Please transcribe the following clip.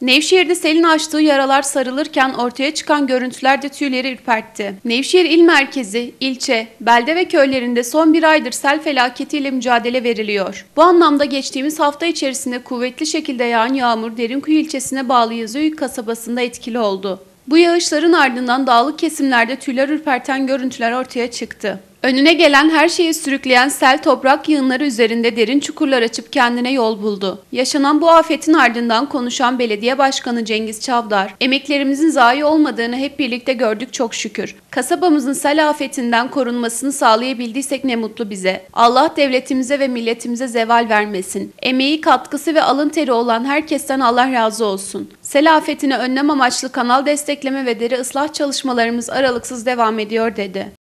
Nevşehir'de selin açtığı yaralar sarılırken ortaya çıkan görüntüler de tüyleri ürpertti. Nevşehir il merkezi, ilçe, belde ve köylerinde son bir aydır sel felaketiyle mücadele veriliyor. Bu anlamda geçtiğimiz hafta içerisinde kuvvetli şekilde yağan yağmur Derinkuyu ilçesine bağlı Yazıyurt kasabasında etkili oldu. Bu yağışların ardından dağlık kesimlerde tüyler ürperten görüntüler ortaya çıktı. Önüne gelen her şeyi sürükleyen sel toprak yığınları üzerinde derin çukurlar açıp kendine yol buldu. Yaşanan bu afetin ardından konuşan Belediye Başkanı Cengiz Çavdar, "Emeklerimizin zayi olmadığını hep birlikte gördük çok şükür. Kasabamızın sel afetinden korunmasını sağlayabildiysek ne mutlu bize. Allah devletimize ve milletimize zeval vermesin. Emeği, katkısı ve alın teri olan herkesten Allah razı olsun." Sel afetine önlem amaçlı kanal destekleme ve dere ıslah çalışmalarımız aralıksız devam ediyor dedi.